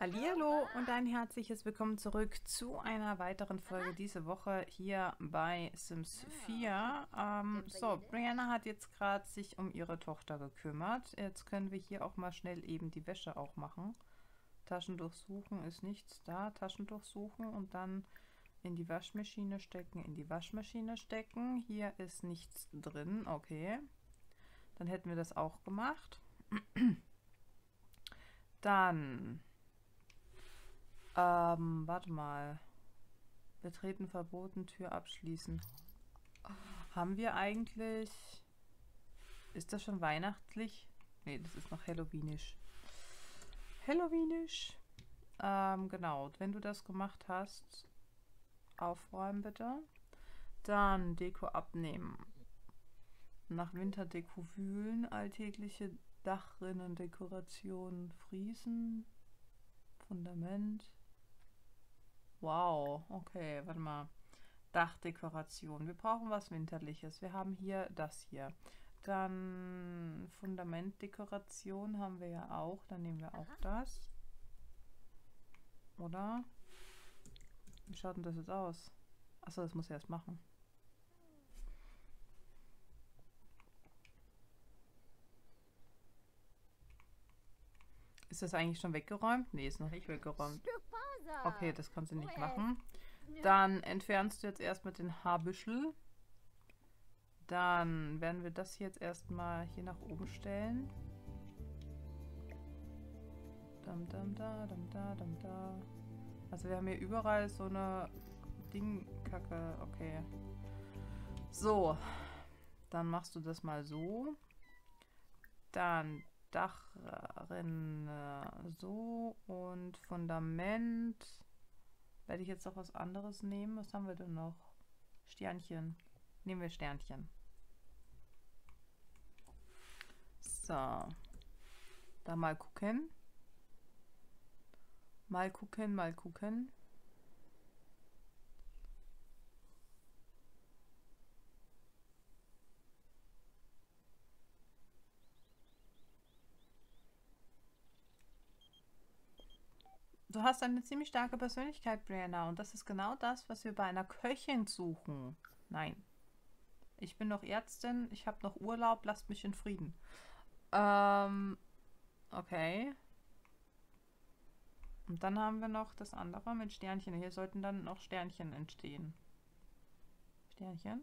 Hallihallo und ein herzliches Willkommen zurück zu einer weiteren Folge diese Woche hier bei Sims 4. Brianna hat jetzt gerade sich um ihre Tochter gekümmert. Jetzt können wir hier auch mal schnell eben die Wäsche auch machen. Taschentuch suchen ist nichts da. Taschentuch suchen und dann in die Waschmaschine stecken, in die Waschmaschine stecken. Hier ist nichts drin, okay. Dann hätten wir das auch gemacht. Dann... warte mal. Betreten verboten, Tür abschließen. Haben wir eigentlich... Ist das schon weihnachtlich? Ne, das ist noch halloweenisch. Halloweenisch. Genau, wenn du das gemacht hast, aufräumen bitte. Dann Deko abnehmen. Nach Winterdeko wühlen, alltägliche Dachrinnendekorationen, Friesen, Fundament... Wow, okay, warte mal. Dachdekoration. Wir brauchen was Winterliches. Wir haben hier das hier. Dann Fundamentdekoration haben wir ja auch. Dann nehmen wir auch das. Oder? Wie schaut denn das jetzt aus? Achso, das muss ich erst machen. Ist das eigentlich schon weggeräumt? Nee, ist noch nicht weggeräumt. Okay, das kannst du nicht machen. Dann entfernst du jetzt erstmal den Haarbüschel. Dann werden wir das hier jetzt erstmal hier nach oben stellen. Dam, dam, da, dam, da, dam, da. Also wir haben hier überall so eine Dingkacke. Okay. So. Dann machst du das mal so. Dann... Dachrinne so und Fundament. Werde ich jetzt noch was anderes nehmen? Was haben wir denn noch? Sternchen. Nehmen wir Sternchen. So. Da mal gucken. Mal gucken, mal gucken. Du hast eine ziemlich starke Persönlichkeit, Brianna, und das ist genau das, was wir bei einer Köchin suchen. Nein. Ich bin noch Ärztin, ich habe noch Urlaub, lasst mich in Frieden. Okay. Und dann haben wir noch das andere mit Sternchen. Hier sollten dann noch Sternchen entstehen. Sternchen?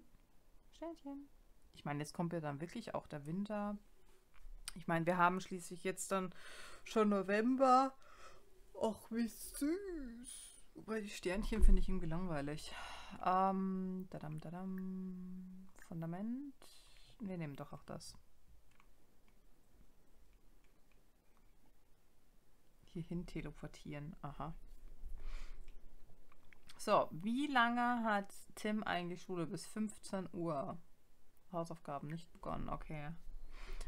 Sternchen? Ich meine, jetzt kommt ja dann wirklich auch der Winter. Ich meine, wir haben schließlich jetzt dann schon November... Och, wie süß. Wobei die Sternchen finde ich irgendwie langweilig. Dadam, dadam. Fundament. Wir nehmen doch auch das. Hierhin teleportieren. Aha. So, wie lange hat Tim eigentlich Schule? Bis 15 Uhr. Hausaufgaben nicht begonnen. Okay.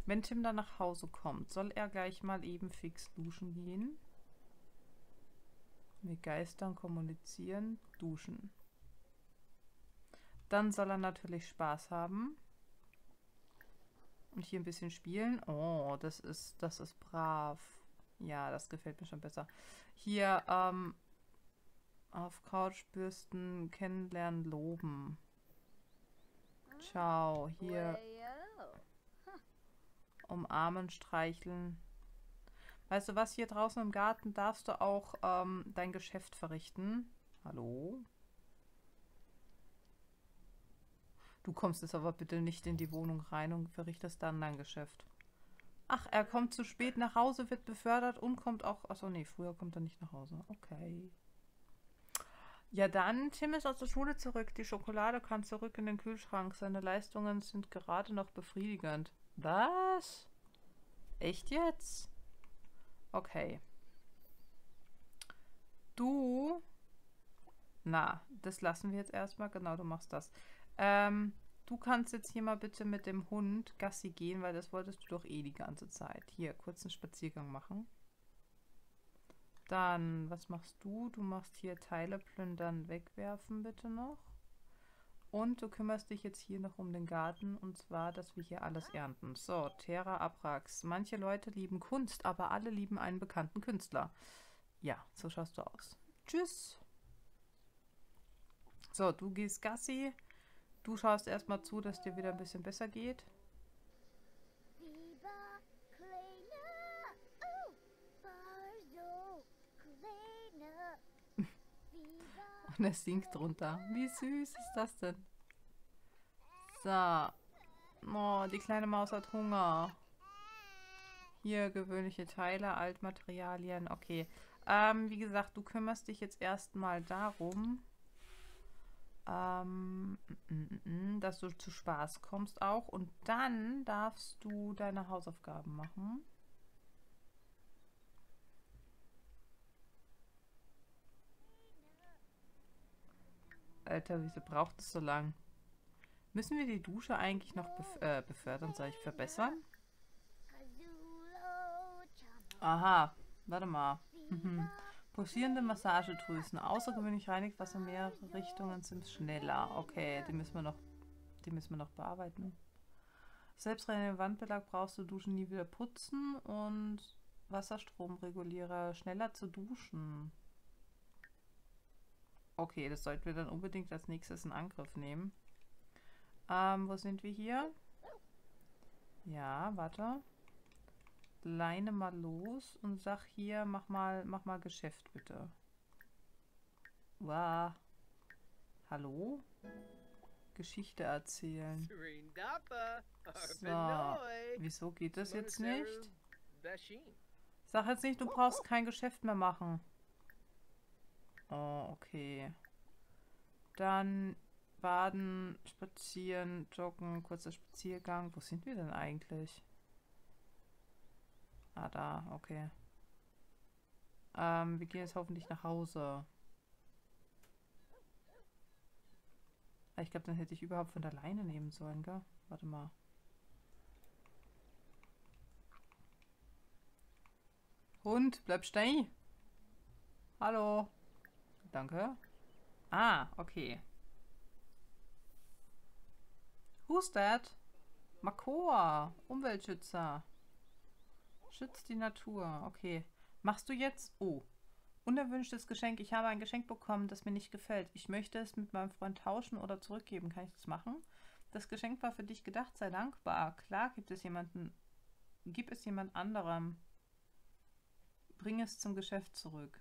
Wenn Tim dann nach Hause kommt, soll er gleich mal eben fix duschen gehen? Mit Geistern kommunizieren, duschen. Dann soll er natürlich Spaß haben. Und hier ein bisschen spielen. Oh, das ist brav. Ja, das gefällt mir schon besser. Hier auf Couch bürsten, kennenlernen, loben. Ciao. Hier umarmen, streicheln. Weißt du was, hier draußen im Garten darfst du auch dein Geschäft verrichten. Hallo? Du kommst jetzt aber bitte nicht in die Wohnung rein und verrichtest dann dein Geschäft. Ach, er kommt zu spät nach Hause, wird befördert und kommt auch... Achso, nee, früher kommt er nicht nach Hause. Okay. Ja dann, Tim ist aus der Schule zurück. Die Schokolade kann zurück in den Kühlschrank. Seine Leistungen sind gerade noch befriedigend. Was? Echt jetzt? Okay. Du. Na, das lassen wir jetzt erstmal. Genau, du machst das. Du kannst jetzt hier mal bitte mit dem Hund Gassi gehen, weil das wolltest du doch eh die ganze Zeit. Hier, kurzen Spaziergang machen. Dann, was machst du? Du machst hier Teile plündern, wegwerfen bitte noch. Und du kümmerst dich jetzt hier noch um den Garten, und zwar, dass wir hier alles ernten. So, Terra Abrax. Manche Leute lieben Kunst, aber alle lieben einen bekannten Künstler. Ja, so schaust du aus. Tschüss. So, du gehst Gassi. Du schaust erstmal zu, dass dir wieder ein bisschen besser geht. Und er singt drunter. Wie süß ist das denn? So. Oh, die kleine Maus hat Hunger. Hier gewöhnliche Teile, Altmaterialien. Okay. Wie gesagt, du kümmerst dich jetzt erstmal darum, dass du zu Spaß kommst auch. Und dann darfst du deine Hausaufgaben machen. Alter, wieso braucht es so lang? Müssen wir die Dusche eigentlich noch befördern, sag ich, verbessern? Aha, warte mal. Pulsierende Massagedrüsen. Außergewöhnlich reinigt Wasser in mehrere Richtungen, sind schneller. Okay, die müssen wir noch bearbeiten. Selbstreinigenden Wandbelag brauchst du Duschen nie wieder putzen und Wasserstromregulierer schneller zu duschen. Okay, das sollten wir dann unbedingt als nächstes in Angriff nehmen. Wo sind wir hier? Ja, warte. Leine mal los und sag hier, mach mal Geschäft bitte. Wow. Hallo? Geschichte erzählen. So. Wieso geht das jetzt nicht? Sag jetzt nicht, du brauchst kein Geschäft mehr machen. Oh, okay. Dann baden, spazieren, joggen, kurzer Spaziergang. Wo sind wir denn eigentlich? Ah, da, okay. Wir gehen jetzt hoffentlich nach Hause. Ich glaube, dann hätte ich überhaupt von der Leine nehmen sollen, gell? Warte mal. Hund, bleib stehen! Hallo! Danke. Ah, okay. Who's that? Makoa, Umweltschützer. Schützt die Natur. Okay. Machst du jetzt? Oh. Unerwünschtes Geschenk. Ich habe ein Geschenk bekommen, das mir nicht gefällt. Ich möchte es mit meinem Freund tauschen oder zurückgeben. Kann ich das machen? Das Geschenk war für dich gedacht. Sei dankbar. Klar gibt es jemanden. Gib es jemand anderem. Bring es zum Geschäft zurück.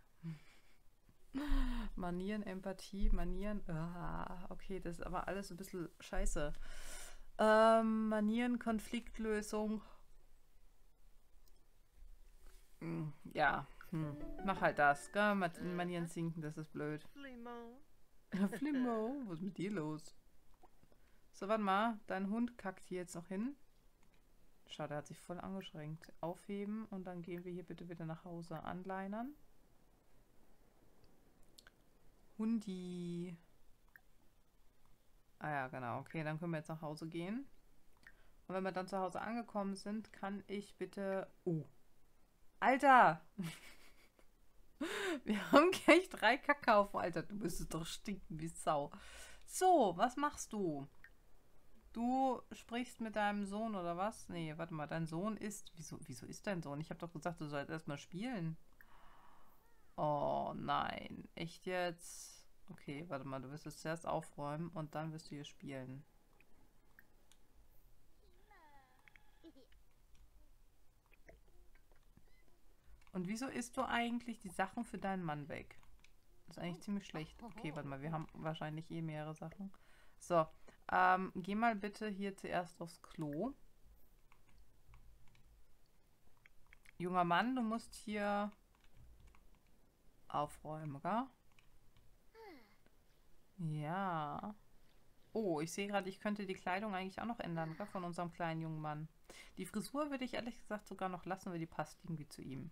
Manieren, Empathie, Manieren. Ah, okay, das ist aber alles ein bisschen scheiße. Manieren, Konfliktlösung. Ja, mach halt das, gell? Manieren sinken, das ist blöd. Flimmo, was ist mit dir los? So, warte mal, dein Hund kackt hier jetzt noch hin. Schade, er hat sich voll angeschränkt. Aufheben und dann gehen wir hier bitte wieder nach Hause anleinern. Hundi. Ah ja, genau. Okay, dann können wir jetzt nach Hause gehen. Und wenn wir dann zu Hause angekommen sind, kann ich bitte... Oh. Alter! Wir haben gleich 3 Kackhaufen. Alter, du müsstest doch stinken wie Sau. So, was machst du? Du sprichst mit deinem Sohn oder was? Nee, warte mal. Dein Sohn ist... Wieso ist dein Sohn? Ich habe doch gesagt, du sollst erstmal spielen. Oh nein. Echt jetzt? Okay, warte mal. Du wirst es zuerst aufräumen und dann wirst du hier spielen. Und wieso isst du eigentlich die Sachen für deinen Mann weg? Das ist eigentlich ziemlich schlecht. Okay, warte mal, wir haben wahrscheinlich eh mehrere Sachen. So, geh mal bitte hier zuerst aufs Klo. Junger Mann, du musst hier aufräumen, oder? Ja. Oh, ich sehe gerade, ich könnte die Kleidung eigentlich auch noch ändern, oder? Von unserem kleinen jungen Mann. Die Frisur würde ich ehrlich gesagt sogar noch lassen, weil die passt irgendwie zu ihm.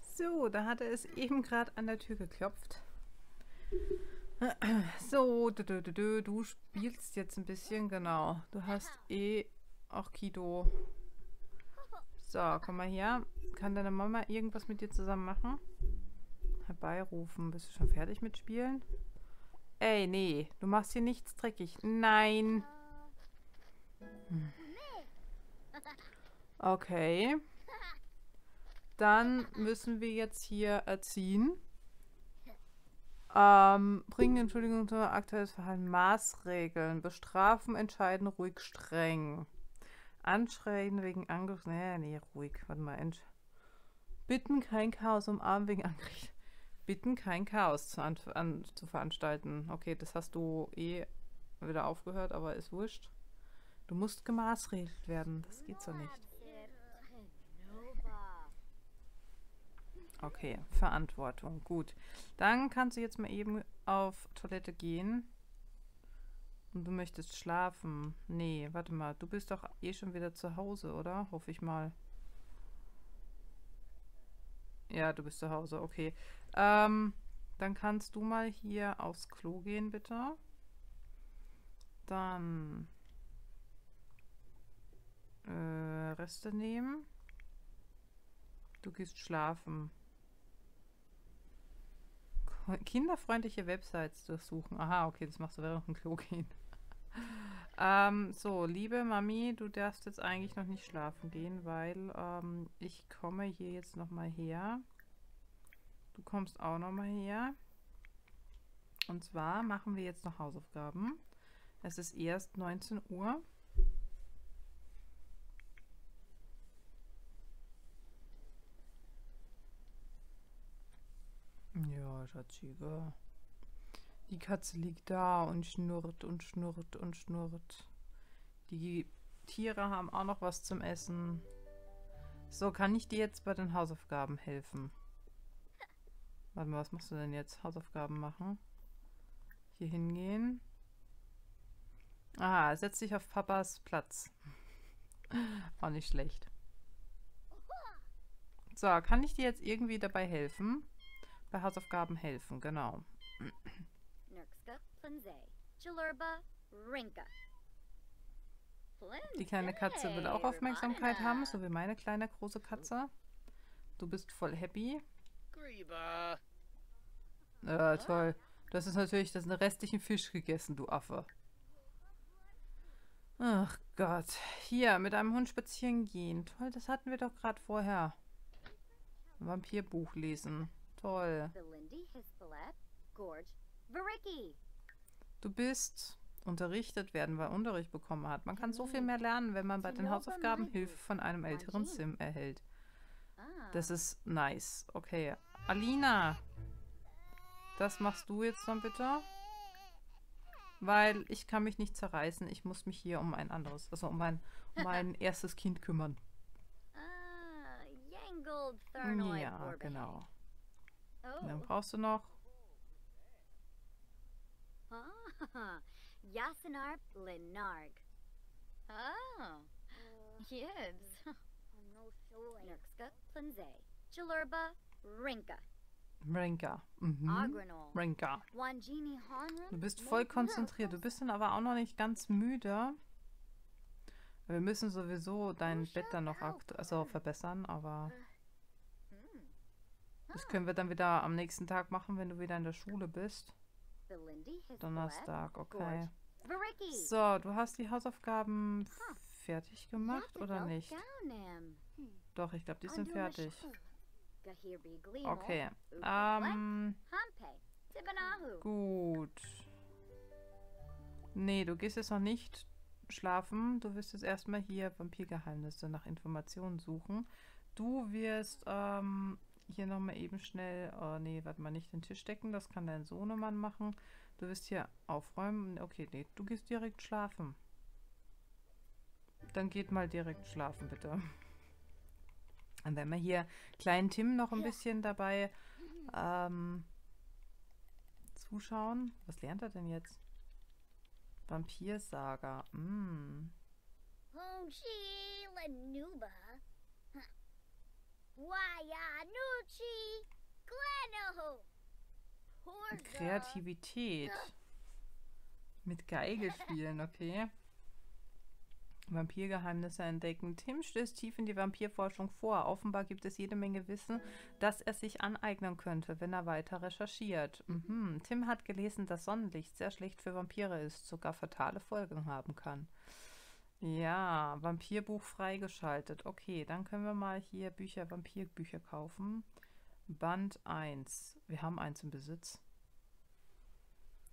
So, da hatte es eben gerade an der Tür geklopft. So, du spielst jetzt ein bisschen, genau. Du hast eh auch Kido. So, komm mal her. Kann deine Mama irgendwas mit dir zusammen machen? Herbeirufen. Bist du schon fertig mit Spielen? Ey, nee, du machst hier nichts dreckig. Nein. Okay. Dann müssen wir jetzt hier erziehen. Bringen Entschuldigung zum aktuelles Verhalten. Maßregeln. Bestrafen, entscheiden, ruhig, streng. Anschreien wegen Angriff. Nee, ruhig. Warte mal. Bitten, kein Chaos umarmen wegen Angriff. Bitten, kein Chaos zu veranstalten. Okay, das hast du eh wieder aufgehört, aber ist wurscht. Du musst gemaßregelt werden. Das geht so nicht. Okay, Verantwortung. Gut. Dann kannst du jetzt mal eben auf Toilette gehen. Und du möchtest schlafen. Nee, warte mal. Du bist doch eh schon wieder zu Hause, oder? Hoffe ich mal. Ja, du bist zu Hause. Okay. Dann kannst du mal hier aufs Klo gehen, bitte. Dann Reste nehmen. Du gehst schlafen. Kinderfreundliche Websites durchsuchen. Aha, okay, das machst du während dem Klo gehen. So, liebe Mami, du darfst jetzt eigentlich noch nicht schlafen gehen, weil ich komme hier jetzt nochmal her. Du kommst auch nochmal her. Und zwar machen wir jetzt noch Hausaufgaben. Es ist erst 19 Uhr. Ja, Schatzige. Die Katze liegt da und schnurrt und schnurrt und schnurrt. Die Tiere haben auch noch was zum Essen. So, kann ich dir jetzt bei den Hausaufgaben helfen? Warte mal, was machst du denn jetzt? Hausaufgaben machen. Hier hingehen. Ah, setz dich auf Papas Platz. Auch nicht schlecht. So, kann ich dir jetzt irgendwie dabei helfen? Bei Hausaufgaben helfen, genau. Die kleine Katze will auch Aufmerksamkeit haben, so wie meine kleine große Katze. Du bist voll happy. Toll. Du hast natürlich den restlichen Fisch gegessen, du Affe. Ach Gott. Hier, mit einem Hund spazieren gehen. Toll, das hatten wir doch gerade vorher. Ein Vampirbuch lesen. Toll. Du bist unterrichtet werden, weil Unterricht bekommen hat. Man kann so viel mehr lernen, wenn man bei den Hausaufgaben Hilfe von einem älteren Sim erhält. Das ist nice. Okay. Alina, das machst du jetzt dann bitte. Weil ich kann mich nicht zerreißen. Ich muss mich hier um ein anderes, also um mein erstes Kind kümmern. Ja, genau. Und dann brauchst du noch Rinka. Rinka. Du bist voll konzentriert. Du bist dann aber auch noch nicht ganz müde. Wir müssen sowieso dein Bett dann noch verbessern, aber das können wir dann wieder am nächsten Tag machen, wenn du wieder in der Schule bist. Donnerstag, okay. So, du hast die Hausaufgaben fertig gemacht, oder nicht? Doch, ich glaube, die sind fertig. Okay. Gut. Nee, du gehst jetzt noch nicht schlafen. Du wirst jetzt erstmal hier Vampirgeheimnisse nach Informationen suchen. Du wirst hier nochmal eben schnell, nee, warte mal, nicht den Tisch decken, das kann dein Sohnemann machen. Du wirst hier aufräumen. Okay, nee, du gehst direkt schlafen. Dann geht mal direkt schlafen, bitte. Dann werden wir hier kleinen Tim noch ein bisschen dabei zuschauen. Was lernt er denn jetzt? Vampirsaga. Mm. Kreativität. Mit Geige spielen, okay. Vampirgeheimnisse entdecken. Tim stößt tief in die Vampirforschung vor. Offenbar gibt es jede Menge Wissen, das er sich aneignen könnte, wenn er weiter recherchiert. Tim hat gelesen, dass Sonnenlicht sehr schlecht für Vampire ist, sogar fatale Folgen haben kann. Ja, Vampirbuch freigeschaltet. Okay, dann können wir mal hier Bücher, Vampirbücher kaufen. Band 1. Wir haben eins im Besitz.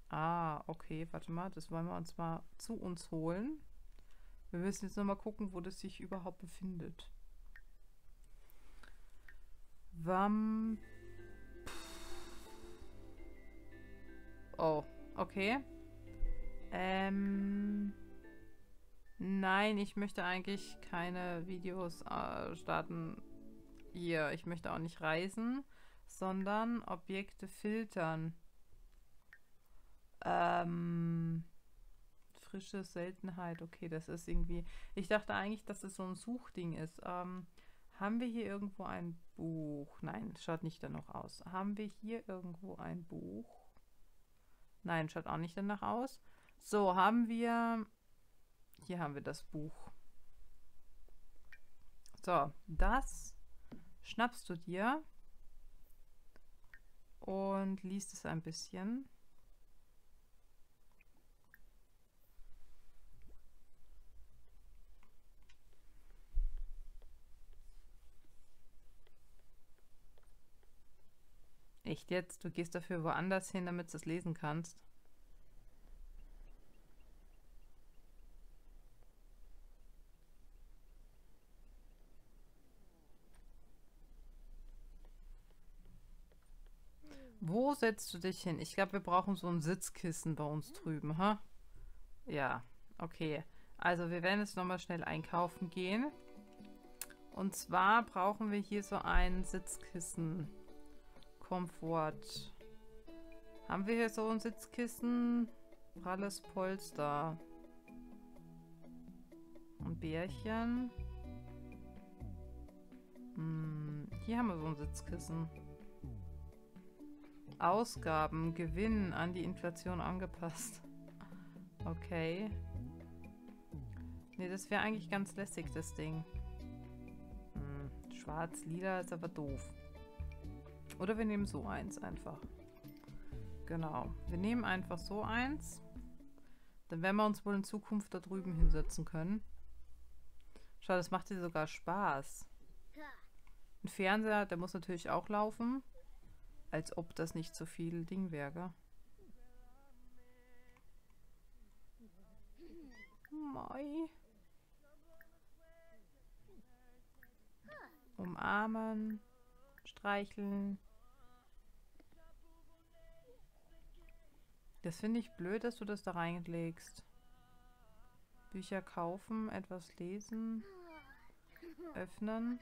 Ah, okay, warte mal, das wollen wir uns mal zu uns holen. Wir müssen jetzt nochmal gucken, wo das sich überhaupt befindet. Oh, okay. Nein, ich möchte eigentlich keine Videos starten hier. Ich möchte auch nicht reisen, sondern Objekte filtern. Frische Seltenheit, okay, das ist irgendwie... Ich dachte eigentlich, dass es so ein Suchding ist. Haben wir hier irgendwo ein Buch? Nein, schaut nicht danach aus. Haben wir hier irgendwo ein Buch? Nein, schaut auch nicht danach aus. So, haben wir... Hier haben wir das Buch. So, das schnappst du dir und liest es ein bisschen. Echt jetzt? Du gehst dafür woanders hin, damit du es lesen kannst. Wo setzt du dich hin? Ich glaube, wir brauchen so ein Sitzkissen bei uns drüben, ha? Ja, okay. Also wir werden jetzt nochmal schnell einkaufen gehen. Und zwar brauchen wir hier so ein Sitzkissen. Komfort. Haben wir hier so ein Sitzkissen? Pralles Polster. Ein Bärchen. Hier haben wir so ein Sitzkissen. Ausgaben, Gewinn an die Inflation angepasst. Okay. Ne, das wäre eigentlich ganz lässig, das Ding. Schwarz, lila ist aber doof. Oder wir nehmen so eins einfach. Genau. Wir nehmen einfach so eins. Dann werden wir uns wohl in Zukunft da drüben hinsetzen können. Schau, das macht dir sogar Spaß. Ein Fernseher, der muss natürlich auch laufen. Als ob das nicht so viel Ding wäre. Moi. Umarmen. Streicheln. Das finde ich blöd, dass du das da reinlegst. Bücher kaufen, etwas lesen, öffnen.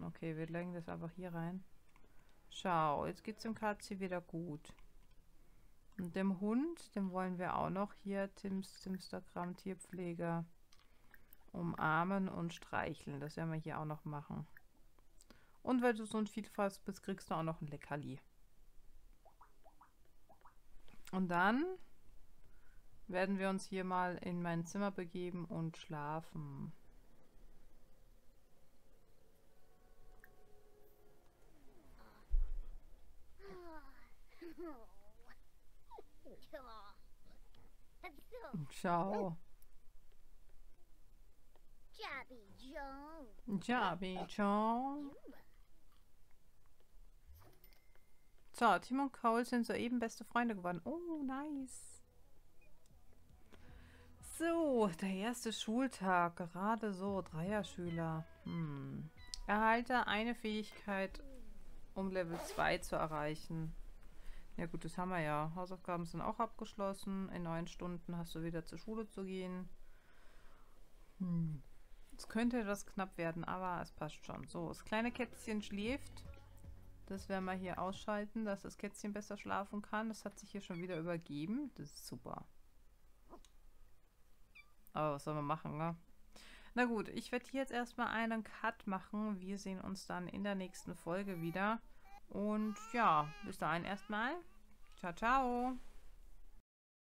Okay, wir legen das einfach hier rein. Schau, jetzt geht es dem Katze wieder gut. Und dem Hund, dem wollen wir auch noch hier Tims Instagram Tierpfleger umarmen und streicheln. Das werden wir hier auch noch machen. Und weil du so ein Vielfalt bist, kriegst du auch noch ein Leckerli. Und dann werden wir uns hier mal in mein Zimmer begeben und schlafen. Ciao. Jabi, ciao. So, Tim und Cole sind soeben beste Freunde geworden. Oh, nice. So, der erste Schultag. Gerade so, Dreierschüler. Erhalte eine Fähigkeit, um Level 2 zu erreichen. Ja gut, das haben wir ja. Hausaufgaben sind auch abgeschlossen. In 9 Stunden hast du wieder zur Schule zu gehen. Es könnte etwas knapp werden, aber es passt schon. So, das kleine Kätzchen schläft. Das werden wir hier ausschalten, dass das Kätzchen besser schlafen kann. Das hat sich hier schon wieder übergeben. Das ist super. Aber was soll man machen, ne? Na gut, ich werde hier jetzt erstmal einen Cut machen. Wir sehen uns dann in der nächsten Folge wieder. Und ja, bis dahin erstmal. Ciao, ciao.